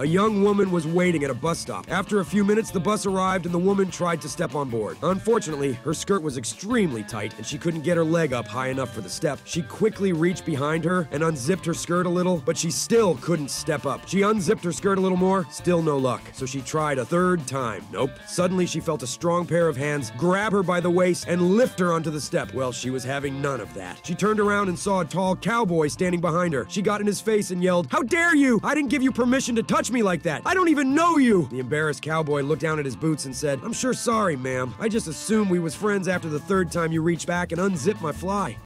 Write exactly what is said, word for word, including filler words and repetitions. A young woman was waiting at a bus stop. After a few minutes, the bus arrived and the woman tried to step on board. Unfortunately, her skirt was extremely tight and she couldn't get her leg up high enough for the step. She quickly reached behind her and unzipped her skirt a little, but she still couldn't step up. She unzipped her skirt a little more, still no luck. So she tried a third time. Nope. Suddenly, she felt a strong pair of hands grab her by the waist and lift her onto the step. Well, she was having none of that. She turned around and saw a tall cowboy standing behind her. She got in his face and yelled, "How dare you! I didn't give you permission to touch me like that! I don't even know you!" The embarrassed cowboy looked down at his boots and said, "I'm sure sorry, ma'am. I just assumed we was friends after the third time you reached back and unzipped my fly."